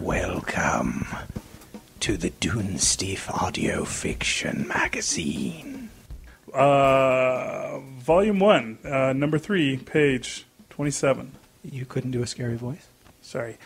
Welcome to the Doonstief Audio Fiction Magazine. Volume 1, number 3, page 27. You couldn't do a scary voice? Sorry.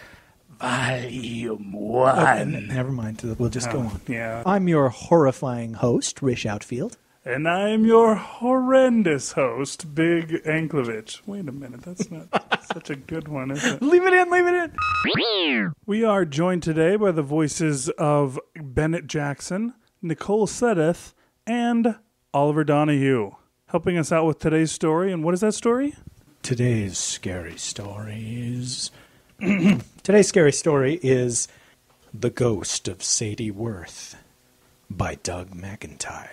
Volume 1. Oh, never mind. We'll just go on. Yeah. I'm your horrifying host, Rish Outfield. And I'm your horrendous host, Big Anklevich. Wait a minute. That's not such a good one, is it? Leave it in. Leave it in. We are joined today by the voices of Bennett Jackson, Nicole Suddeth, and Oliver Donahue. Helping us out with today's story. And what is that story? Today's scary story is... Today's scary story is The Ghost of Sadie Worth by Doug McIntyre.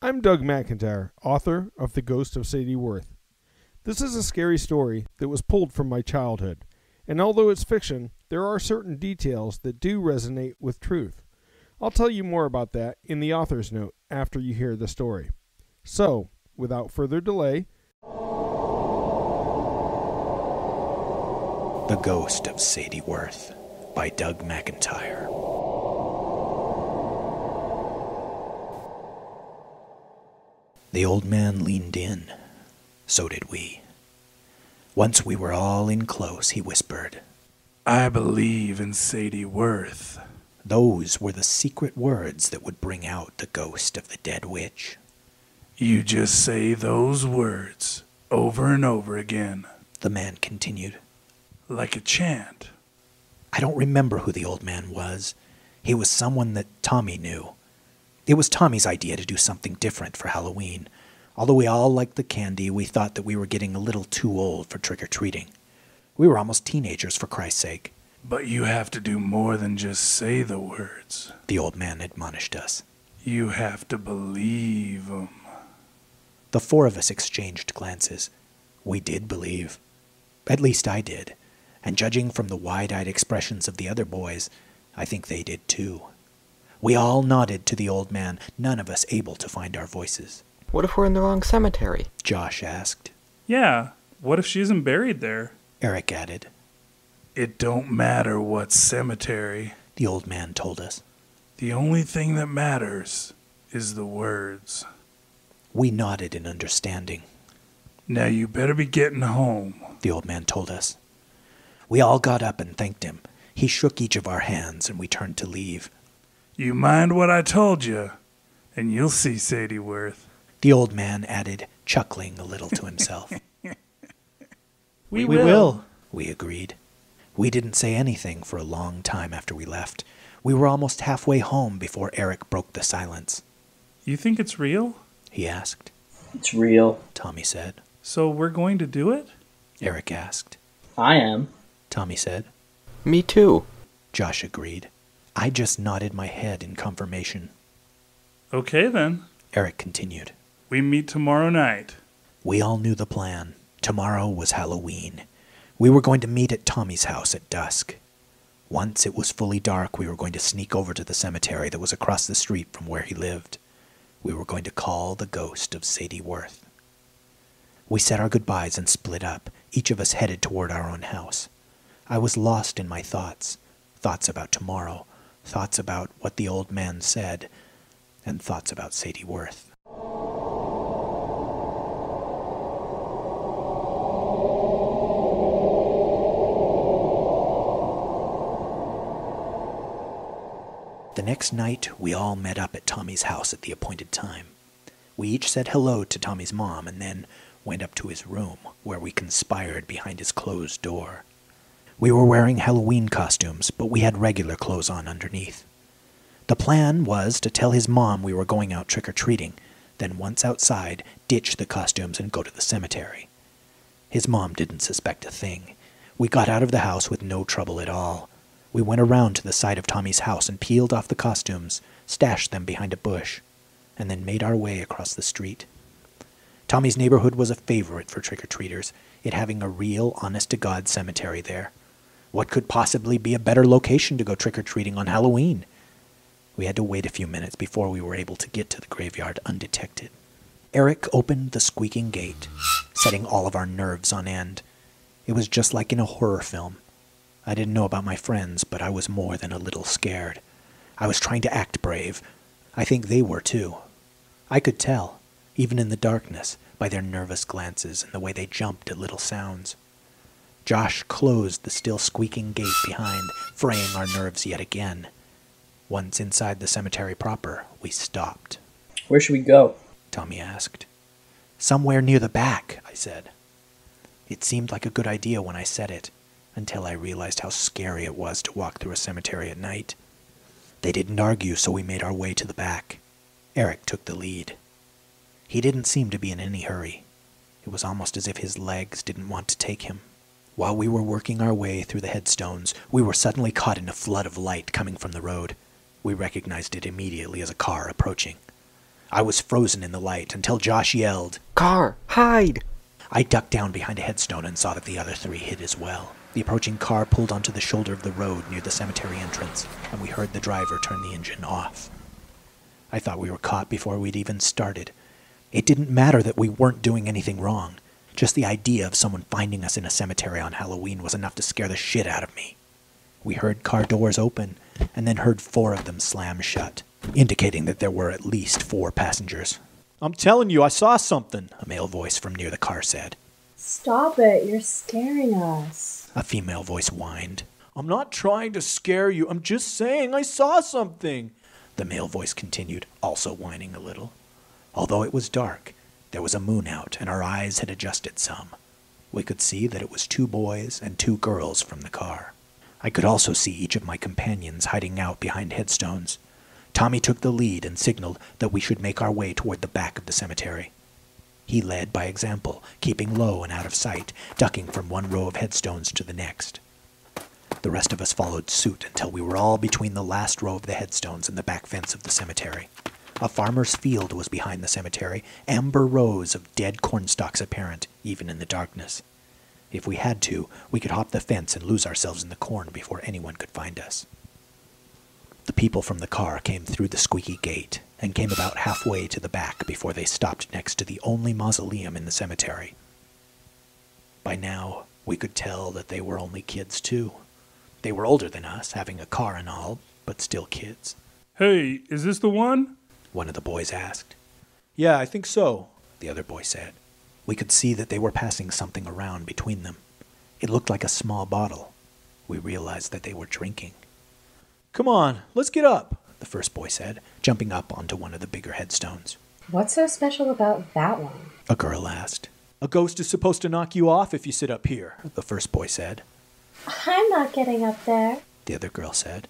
I'm Doug McIntyre, author of The Ghost of Sadie Worth. This is a scary story that was pulled from my childhood, and although it's fiction, there are certain details that do resonate with truth. I'll tell you more about that in the author's note after you hear the story. So, without further delay... The Ghost of Sadie Worth by Doug McIntyre. The old man leaned in. So did we. Once we were all in close, he whispered, "I believe in Sadie Worth." Those were the secret words that would bring out the ghost of the dead witch. "You just say those words over and over again," the man continued. "Like a chant." I don't remember who the old man was. He was someone that Tommy knew. It was Tommy's idea to do something different for Halloween. Although we all liked the candy, we thought that we were getting a little too old for trick-or-treating. We were almost teenagers, for Christ's sake. "But you have to do more than just say the words," the old man admonished us. "You have to believe them." The four of us exchanged glances. We did believe. At least I did. And judging from the wide-eyed expressions of the other boys, I think they did too. We all nodded to the old man, none of us able to find our voices. "What if we're in the wrong cemetery?" Josh asked. "Yeah, what if she isn't buried there?" Eric added. "It don't matter what cemetery," the old man told us. "The only thing that matters is the words." We nodded in understanding. "Now you better be getting home," the old man told us. We all got up and thanked him. He shook each of our hands, and we turned to leave. "You mind what I told you, and you'll see Sadie Worth," the old man added, chuckling a little to himself. We will, we agreed. We didn't say anything for a long time after we left. We were almost halfway home before Eric broke the silence. "You think it's real?" he asked. "It's real," Tommy said. "So we're going to do it?" Eric asked. "I am," Tommy said. "Me too," Josh agreed. I just nodded my head in confirmation. "Okay, then," Eric continued. "We meet tomorrow night." We all knew the plan. Tomorrow was Halloween. We were going to meet at Tommy's house at dusk. Once it was fully dark, we were going to sneak over to the cemetery that was across the street from where he lived. We were going to call the ghost of Sadie Worth. We said our goodbyes and split up. Each of us headed toward our own house. I was lost in my thoughts. Thoughts about tomorrow. Thoughts about what the old man said. And thoughts about Sadie Worth. The next night, we all met up at Tommy's house at the appointed time. We each said hello to Tommy's mom and then went up to his room, where we conspired behind his closed door. We were wearing Halloween costumes, but we had regular clothes on underneath. The plan was to tell his mom we were going out trick-or-treating, then once outside, ditch the costumes and go to the cemetery. His mom didn't suspect a thing. We got out of the house with no trouble at all. We went around to the side of Tommy's house and peeled off the costumes, stashed them behind a bush, and then made our way across the street. Tommy's neighborhood was a favorite for trick-or-treaters, it having a real, honest-to-God cemetery there. What could possibly be a better location to go trick-or-treating on Halloween? We had to wait a few minutes before we were able to get to the graveyard undetected. Eric opened the squeaking gate, setting all of our nerves on end. It was just like in a horror film. I didn't know about my friends, but I was more than a little scared. I was trying to act brave. I think they were too. I could tell, even in the darkness, by their nervous glances and the way they jumped at little sounds. Josh closed the still squeaking gate behind, fraying our nerves yet again. Once inside the cemetery proper, we stopped. "Where should we go?" Tommy asked. "Somewhere near the back," I said. It seemed like a good idea when I said it, until I realized how scary it was to walk through a cemetery at night. They didn't argue, so we made our way to the back. Eric took the lead. He didn't seem to be in any hurry. It was almost as if his legs didn't want to take him. While we were working our way through the headstones, we were suddenly caught in a flood of light coming from the road. We recognized it immediately as a car approaching. I was frozen in the light until Josh yelled, "Car! Hide!" I ducked down behind a headstone and saw that the other three hid as well. The approaching car pulled onto the shoulder of the road near the cemetery entrance, and we heard the driver turn the engine off. I thought we were caught before we'd even started. It didn't matter that we weren't doing anything wrong. Just the idea of someone finding us in a cemetery on Halloween was enough to scare the shit out of me. We heard car doors open, and then heard four of them slam shut, indicating that there were at least four passengers. "I'm telling you, I saw something," a male voice from near the car said. "Stop it, you're scaring us," a female voice whined. "I'm not trying to scare you, I'm just saying I saw something," the male voice continued, also whining a little. Although it was dark, there was a moon out, and our eyes had adjusted some. We could see that it was two boys and two girls from the car. I could also see each of my companions hiding out behind headstones. Tommy took the lead and signaled that we should make our way toward the back of the cemetery. He led by example, keeping low and out of sight, ducking from one row of headstones to the next. The rest of us followed suit until we were all between the last row of the headstones and the back fence of the cemetery. A farmer's field was behind the cemetery, amber rows of dead cornstalks apparent, even in the darkness. If we had to, we could hop the fence and lose ourselves in the corn before anyone could find us. The people from the car came through the squeaky gate and came about halfway to the back before they stopped next to the only mausoleum in the cemetery. By now, we could tell that they were only kids, too. They were older than us, having a car and all, but still kids. "Hey, is this the one?" one of the boys asked. "Yeah, I think so," the other boy said. We could see that they were passing something around between them. It looked like a small bottle. We realized that they were drinking. "Come on, let's get up," the first boy said, jumping up onto one of the bigger headstones. "What's so special about that one?" a girl asked. "A ghost is supposed to knock you off if you sit up here," the first boy said. "I'm not getting up there," the other girl said.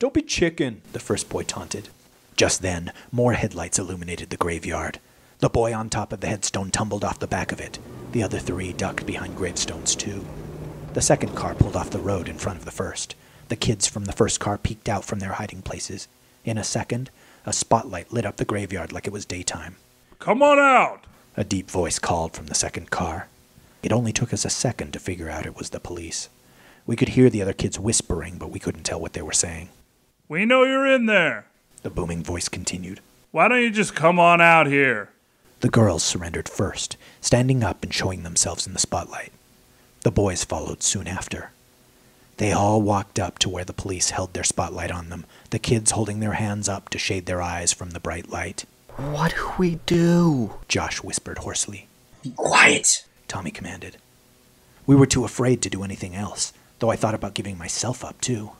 "Don't be chicken," the first boy taunted. Just then, more headlights illuminated the graveyard. The boy on top of the headstone tumbled off the back of it. The other three ducked behind gravestones, too. The second car pulled off the road in front of the first. The kids from the first car peeked out from their hiding places. In a second, a spotlight lit up the graveyard like it was daytime. "Come on out!" a deep voice called from the second car. It only took us a second to figure out it was the police. We could hear the other kids whispering, but we couldn't tell what they were saying. "We know you're in there," the booming voice continued. "Why don't you just come on out here?" The girls surrendered first, standing up and showing themselves in the spotlight. The boys followed soon after. They all walked up to where the police held their spotlight on them, the kids holding their hands up to shade their eyes from the bright light. "What do we do?" Josh whispered hoarsely. "Be quiet!" Tommy commanded. We were too afraid to do anything else, though I thought about giving myself up too.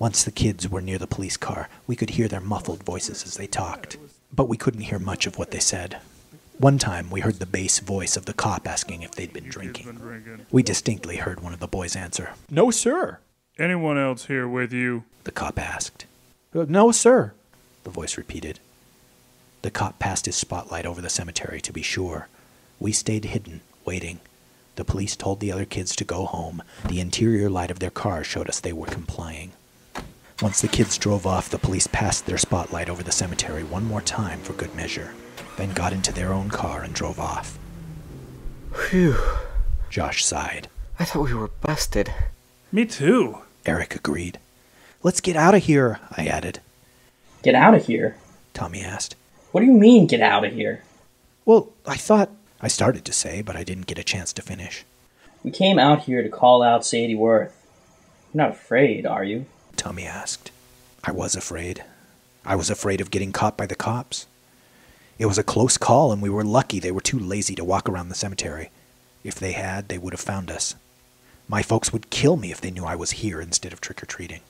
Once the kids were near the police car, we could hear their muffled voices as they talked, but we couldn't hear much of what they said. One time, we heard the bass voice of the cop asking if they'd been drinking. We distinctly heard one of the boys answer, "No, sir." "Anyone else here with you?" the cop asked. "No, sir," the voice repeated. The cop passed his spotlight over the cemetery to be sure. We stayed hidden, waiting. The police told the other kids to go home. The interior light of their car showed us they were complying. Once the kids drove off, the police passed their spotlight over the cemetery one more time for good measure, then got into their own car and drove off. "Phew," Josh sighed. "I thought we were busted. Me too, Eric agreed. Let's get out of here, I added. Get out of here? Tommy asked. What do you mean, get out of here? Well, I thought... I started to say, but I didn't get a chance to finish. We came out here to call out Sadie Worth. You're not afraid, are you? Tommy asked. I was afraid. I was afraid of getting caught by the cops. It was a close call, and we were lucky they were too lazy to walk around the cemetery. If they had, they would have found us. My folks would kill me if they knew I was here instead of trick-or-treating.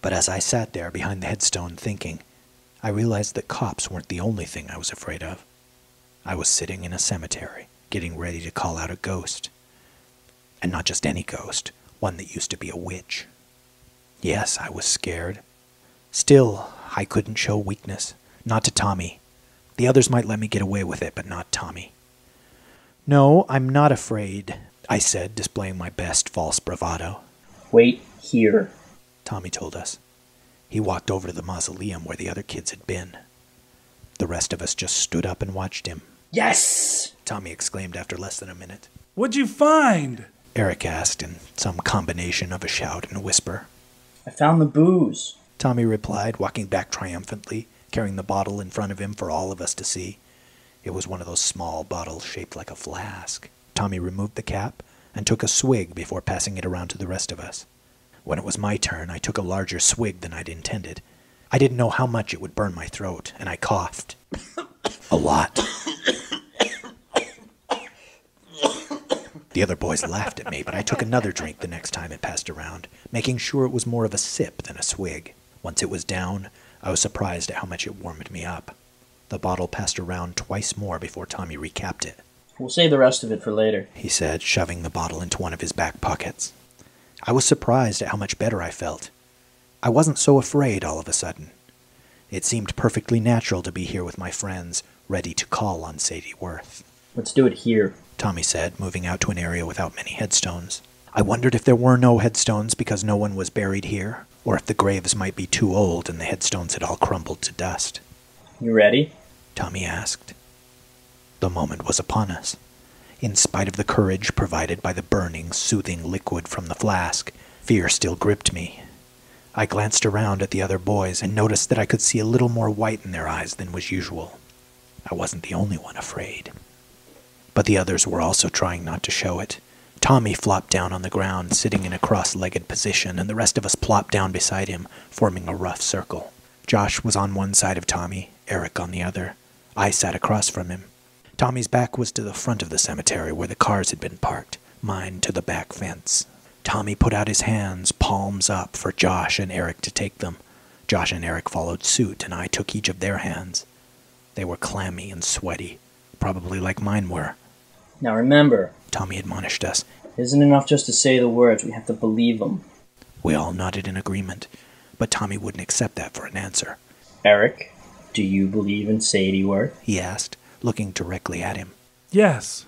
But as I sat there behind the headstone thinking, I realized that cops weren't the only thing I was afraid of. I was sitting in a cemetery, getting ready to call out a ghost. And not just any ghost, one that used to be a witch. Yes, I was scared. Still, I couldn't show weakness. Not to Tommy. The others might let me get away with it, but not Tommy. No, I'm not afraid, I said, displaying my best false bravado. Wait here, Tommy told us. He walked over to the mausoleum where the other kids had been. The rest of us just stood up and watched him. Yes! Tommy exclaimed after less than a minute. What'd you find? Eric asked in some combination of a shout and a whisper. I found the booze, Tommy replied, walking back triumphantly, carrying the bottle in front of him for all of us to see. It was one of those small bottles shaped like a flask. Tommy removed the cap and took a swig before passing it around to the rest of us. When it was my turn, I took a larger swig than I'd intended. I didn't know how much it would burn my throat, and I coughed. A lot. The other boys laughed at me, but I took another drink the next time it passed around, making sure it was more of a sip than a swig. Once it was down, I was surprised at how much it warmed me up. The bottle passed around twice more before Tommy recapped it. We'll save the rest of it for later, he said, shoving the bottle into one of his back pockets. I was surprised at how much better I felt. I wasn't so afraid all of a sudden. It seemed perfectly natural to be here with my friends, ready to call on Sadie Worth. Let's do it here, Tommy said, moving out to an area without many headstones. I wondered if there were no headstones because no one was buried here, or if the graves might be too old and the headstones had all crumbled to dust. You ready? Tommy asked. The moment was upon us. In spite of the courage provided by the burning, soothing liquid from the flask, fear still gripped me. I glanced around at the other boys and noticed that I could see a little more white in their eyes than was usual. I wasn't the only one afraid. But the others were also trying not to show it. Tommy flopped down on the ground, sitting in a cross-legged position, and the rest of us plopped down beside him, forming a rough circle. Josh was on one side of Tommy, Eric on the other. I sat across from him. Tommy's back was to the front of the cemetery where the cars had been parked, mine to the back fence. Tommy put out his hands, palms up, for Josh and Eric to take them. Josh and Eric followed suit, and I took each of their hands. They were clammy and sweaty, probably like mine were. Now remember, Tommy admonished us, it isn't enough just to say the words, we have to believe them. We all nodded in agreement, but Tommy wouldn't accept that for an answer. Eric, do you believe in Sadie Worth? He asked, looking directly at him. Yes,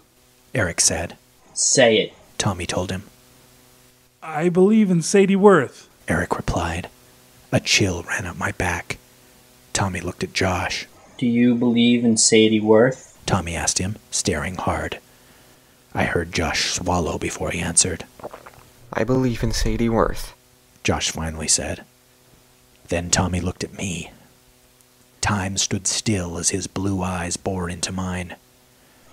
Eric said. Say it, Tommy told him. I believe in Sadie Worth, Eric replied. A chill ran up my back. Tommy looked at Josh. Do you believe in Sadie Worth? Tommy asked him, staring hard. I heard Josh swallow before he answered. I believe in Sadie Worth, Josh finally said. Then Tommy looked at me. Time stood still as his blue eyes bored into mine.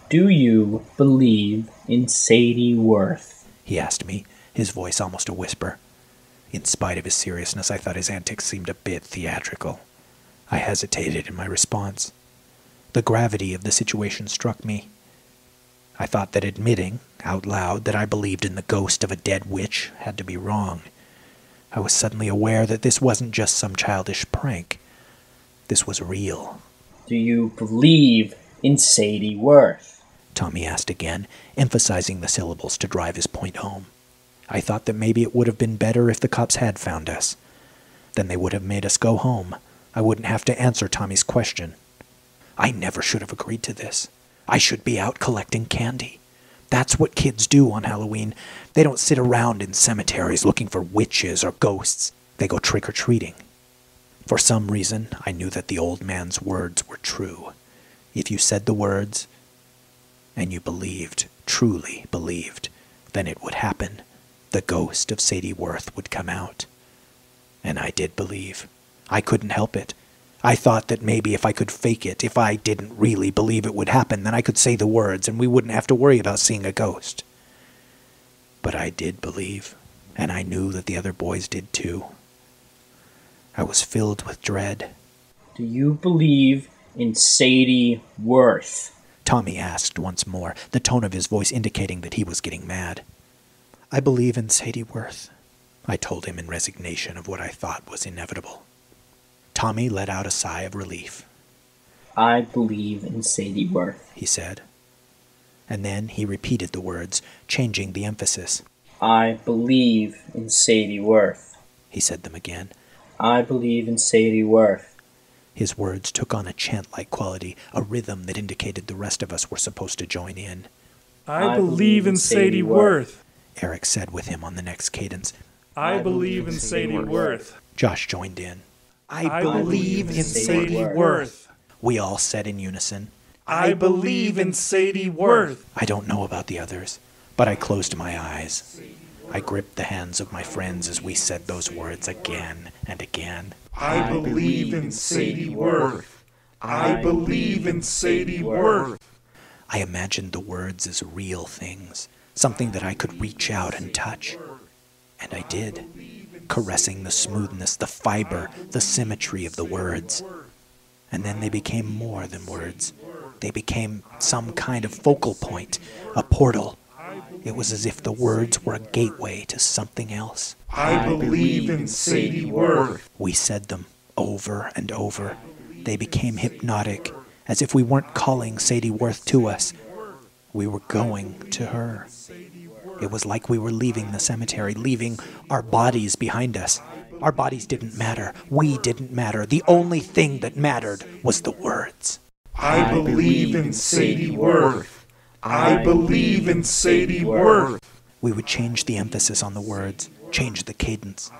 Do you believe in Sadie Worth? He asked me, his voice almost a whisper. In spite of his seriousness, I thought his antics seemed a bit theatrical. I hesitated in my response. The gravity of the situation struck me. I thought that admitting, out loud, that I believed in the ghost of a dead witch had to be wrong. I was suddenly aware that this wasn't just some childish prank. This was real. Do you believe in Sadie Worth? Tommy asked again, emphasizing the syllables to drive his point home. I thought that maybe it would have been better if the cops had found us. Then they would have made us go home. I wouldn't have to answer Tommy's question. I never should have agreed to this. I should be out collecting candy. That's what kids do on Halloween. They don't sit around in cemeteries looking for witches or ghosts. They go trick-or-treating. For some reason, I knew that the old man's words were true. If you said the words, and you believed, truly believed, then it would happen. The Ghost of Sadie Worth would come out. And I did believe. I couldn't help it. I thought that maybe if I could fake it, if I didn't really believe it would happen, then I could say the words and we wouldn't have to worry about seeing a ghost. But I did believe, and I knew that the other boys did too. I was filled with dread. Do you believe in Sadie Worth? Tommy asked once more, the tone of his voice indicating that he was getting mad. I believe in Sadie Worth, I told him in resignation of what I thought was inevitable. Tommy let out a sigh of relief. I believe in Sadie Worth, he said. And then he repeated the words, changing the emphasis. I believe in Sadie Worth, he said them again. I believe in Sadie Worth. His words took on a chant-like quality, a rhythm that indicated the rest of us were supposed to join in. I believe in Sadie Worth, Eric said with him on the next cadence. I believe in Sadie Worth. Josh joined in. I believe in Sadie Worth. We all said in unison. I believe in Sadie Worth. I don't know about the others, but I closed my eyes. I gripped the hands of my friends as we said those words again and again. I believe in Sadie Worth. I believe in Sadie Worth. I imagined the words as real things, something that I could reach out and touch. And I did, caressing the smoothness, the fiber, the symmetry of the words. And then they became more than words. They became some kind of focal point, a portal. It was as if the words were a gateway to something else. I believe in Sadie Worth. We said them over and over. They became hypnotic, as if we weren't calling Sadie Worth to us. We were going to her. It was like we were leaving the cemetery, leaving our bodies behind us. Our bodies didn't matter. We didn't matter. The only thing that mattered was the words. I believe in Sadie Worth. I believe in Sadie Worth. We would change the emphasis on the words, change the cadence.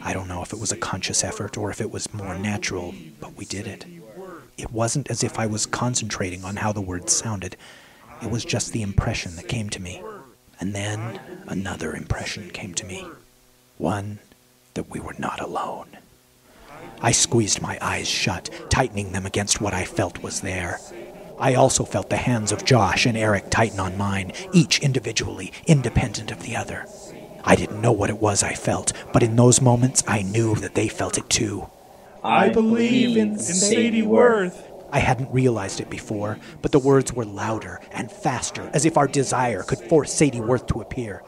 I don't know if it was a conscious effort or if it was more natural, but we did it. It wasn't as if I was concentrating on how the words sounded. It was just the impression that came to me. And then another impression came to me. One that we were not alone. I squeezed my eyes shut, tightening them against what I felt was there. I also felt the hands of Josh and Eric tighten on mine, each individually, independent of the other. I didn't know what it was I felt, but in those moments I knew that they felt it too. I believe in Sadie Worth. I hadn't realized it before, but the words were louder and faster, as if our desire could force Sadie Worth to appear.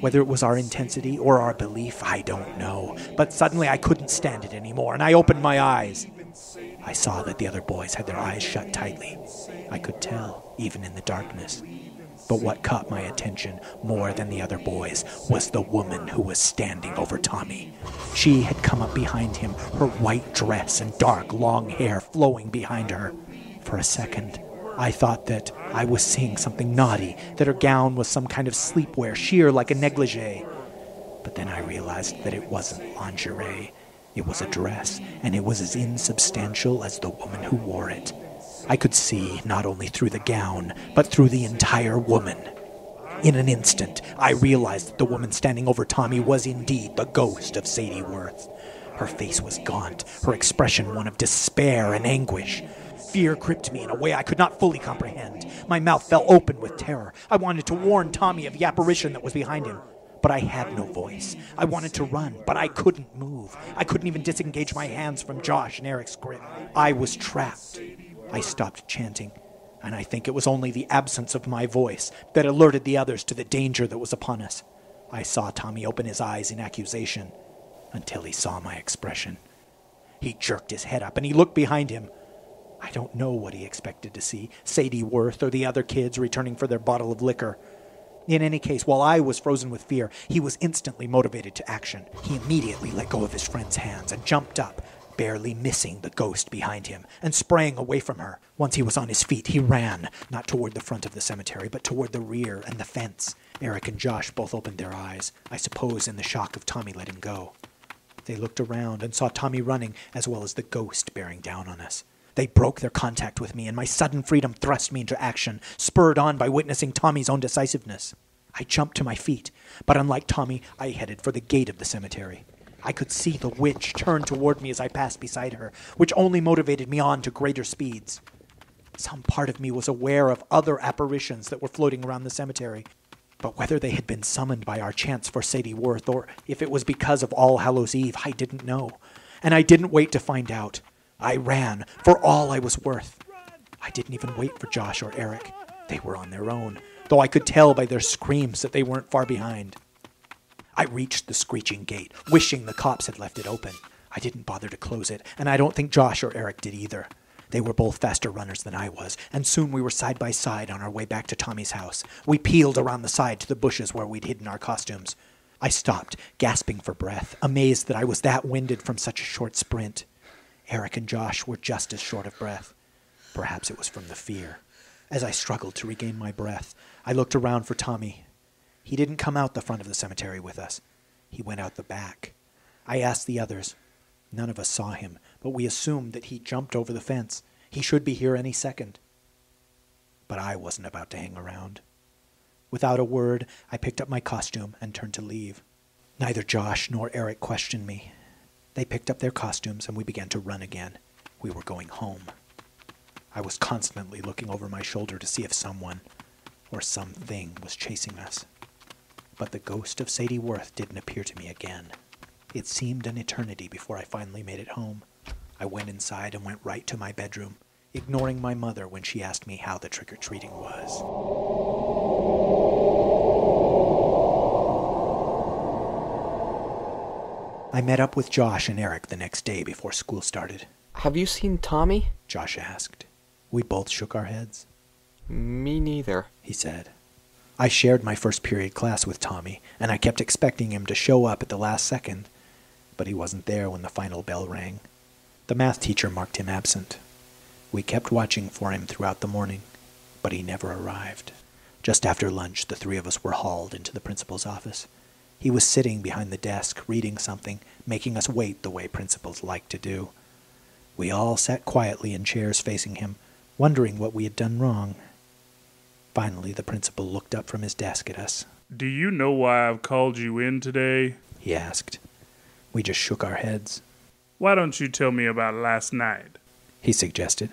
Whether it was our intensity or our belief, I don't know, but suddenly I couldn't stand it anymore, and I opened my eyes. I saw that the other boys had their eyes shut tightly. I could tell, even in the darkness. But what caught my attention more than the other boys was the woman who was standing over Tommy. She had come up behind him, her white dress and dark, long hair flowing behind her. For a second, I thought that I was seeing something naughty, that her gown was some kind of sleepwear, sheer like a negligee. But then I realized that it wasn't lingerie. It was a dress, and it was as insubstantial as the woman who wore it. I could see not only through the gown, but through the entire woman. In an instant, I realized that the woman standing over Tommy was indeed the ghost of Sadie Worth. Her face was gaunt, her expression one of despair and anguish. Fear gripped me in a way I could not fully comprehend. My mouth fell open with terror. I wanted to warn Tommy of the apparition that was behind him. But I had no voice. I wanted to run, but I couldn't move. I couldn't even disengage my hands from Josh and Eric's grip. I was trapped. I stopped chanting, and I think it was only the absence of my voice that alerted the others to the danger that was upon us. I saw Tommy open his eyes in accusation until he saw my expression. He jerked his head up, and he looked behind him. I don't know what he expected to see, Sadie Worth or the other kids returning for their bottle of liquor. In any case, while I was frozen with fear, he was instantly motivated to action. He immediately let go of his friend's hands and jumped up, barely missing the ghost behind him, and sprang away from her. Once he was on his feet, he ran, not toward the front of the cemetery, but toward the rear and the fence. Eric and Josh both opened their eyes, I suppose in the shock of Tommy letting go. They looked around and saw Tommy running, as well as the ghost bearing down on us. They broke their contact with me, and my sudden freedom thrust me into action, spurred on by witnessing Tommy's own decisiveness. I jumped to my feet, but unlike Tommy, I headed for the gate of the cemetery. I could see the witch turn toward me as I passed beside her, which only motivated me on to greater speeds. Some part of me was aware of other apparitions that were floating around the cemetery, but whether they had been summoned by our chance for Sadie Worth or if it was because of All Hallows Eve, I didn't know, and I didn't wait to find out. I ran for all I was worth. I didn't even wait for Josh or Eric. They were on their own, though I could tell by their screams that they weren't far behind. I reached the screeching gate, wishing the cops had left it open. I didn't bother to close it, and I don't think Josh or Eric did either. They were both faster runners than I was, and soon we were side by side on our way back to Tommy's house. We peeled around the side to the bushes where we'd hidden our costumes. I stopped, gasping for breath, amazed that I was that winded from such a short sprint. Eric and Josh were just as short of breath. Perhaps it was from the fear. As I struggled to regain my breath, I looked around for Tommy. He didn't come out the front of the cemetery with us. He went out the back. I asked the others. None of us saw him, but we assumed that he jumped over the fence. He should be here any second. But I wasn't about to hang around. Without a word, I picked up my costume and turned to leave. Neither Josh nor Eric questioned me. They picked up their costumes and we began to run again. We were going home. I was constantly looking over my shoulder to see if someone or something was chasing us. But the ghost of Sadie Worth didn't appear to me again. It seemed an eternity before I finally made it home. I went inside and went right to my bedroom, ignoring my mother when she asked me how the trick-or-treating was. I met up with Josh and Eric the next day before school started. Have you seen Tommy? Josh asked. We both shook our heads. Me neither, he said. I shared my first period class with Tommy, and I kept expecting him to show up at the last second, but he wasn't there when the final bell rang. The math teacher marked him absent. We kept watching for him throughout the morning, but he never arrived. Just after lunch, the three of us were hauled into the principal's office. He was sitting behind the desk, reading something, making us wait the way principals like to do. We all sat quietly in chairs facing him, wondering what we had done wrong. Finally, the principal looked up from his desk at us. Do you know why I've called you in today? He asked. We just shook our heads. Why don't you tell me about last night? He suggested.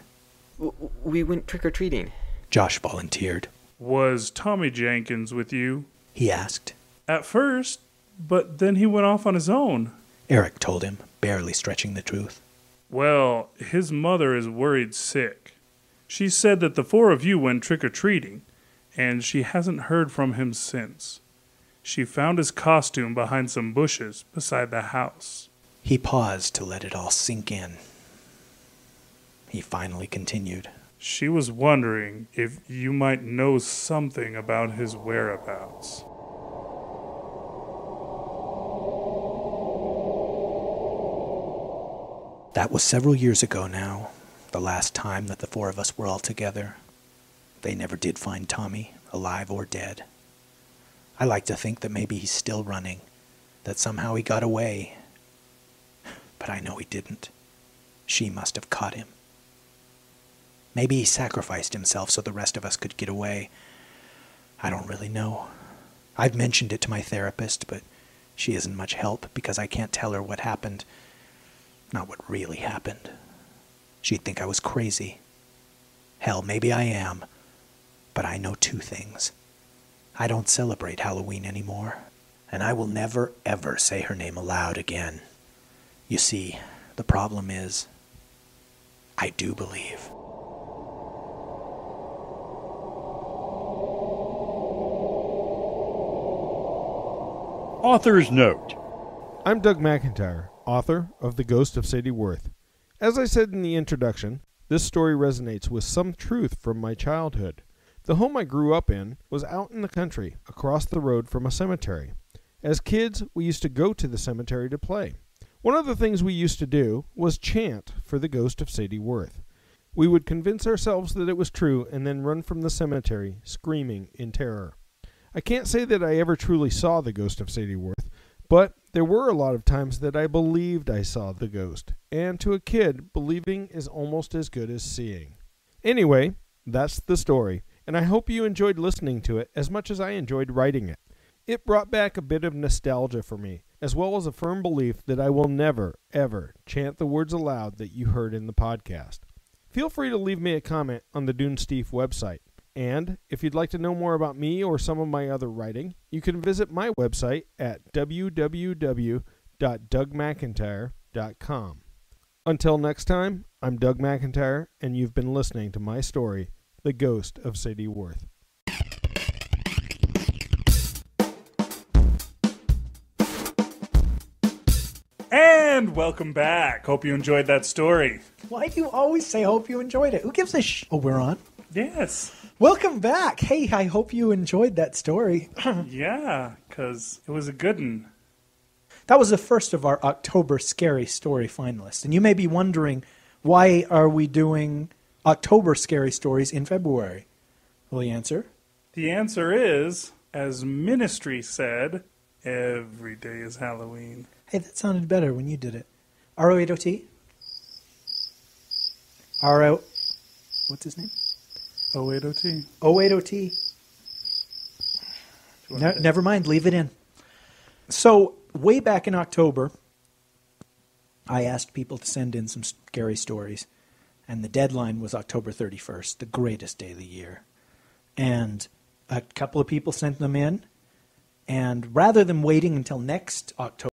We went trick-or-treating, Josh volunteered. Was Tommy Jenkins with you? He asked. At first, but then he went off on his own, Eric told him, barely stretching the truth. Well, his mother is worried sick. She said that the four of you went trick-or-treating, and she hasn't heard from him since. She found his costume behind some bushes beside the house. He paused to let it all sink in. He finally continued. She was wondering if you might know something about his whereabouts. That was several years ago now. The last time that the four of us were all together. They never did find Tommy, alive or dead. I like to think that maybe he's still running, that somehow he got away. But I know he didn't. She must have caught him. Maybe he sacrificed himself so the rest of us could get away. I don't really know. I've mentioned it to my therapist, but she isn't much help because I can't tell her what happened. Not what really happened. She'd think I was crazy. Hell, maybe I am. But I know two things. I don't celebrate Halloween anymore, and I will never, ever say her name aloud again. You see, the problem is, I do believe. Author's Note. I'm Doug McIntyre, author of The Ghost of Sadie Worth. As I said in the introduction, this story resonates with some truth from my childhood. The home I grew up in was out in the country, across the road from a cemetery. As kids, we used to go to the cemetery to play. One of the things we used to do was chant for the ghost of Sadie Worth. We would convince ourselves that it was true and then run from the cemetery, screaming in terror. I can't say that I ever truly saw the ghost of Sadie Worth, but there were a lot of times that I believed I saw the ghost, and to a kid, believing is almost as good as seeing. Anyway, that's the story, and I hope you enjoyed listening to it as much as I enjoyed writing it. It brought back a bit of nostalgia for me, as well as a firm belief that I will never, ever chant the words aloud that you heard in the podcast. Feel free to leave me a comment on the Dunesteef website. And if you'd like to know more about me or some of my other writing, you can visit my website at www.dougmcintyre.com. Until next time, I'm Doug McIntyre, and you've been listening to my story, The Ghost of Sadie Worth. And welcome back. Hope you enjoyed that story. Why do you always say hope you enjoyed it? Who gives a sh... Oh, we're on? Yes. Welcome back. Hey, I hope you enjoyed that story. Yeah, because it was a good one. That was the first of our October Scary Story finalists. And you may be wondering, why are we doing October Scary Stories in February? Well, the answer? The answer is, as Ministry said, every day is Halloween. Hey, that sounded better when you did it. R-O-8-O-T? R-O... What's his name? O-8-O-T. O-8-O-T. Never mind, leave it in. So, way back in October, I asked people to send in some scary stories. And the deadline was October 31st, the greatest day of the year. And a couple of people sent them in. And rather than waiting until next October...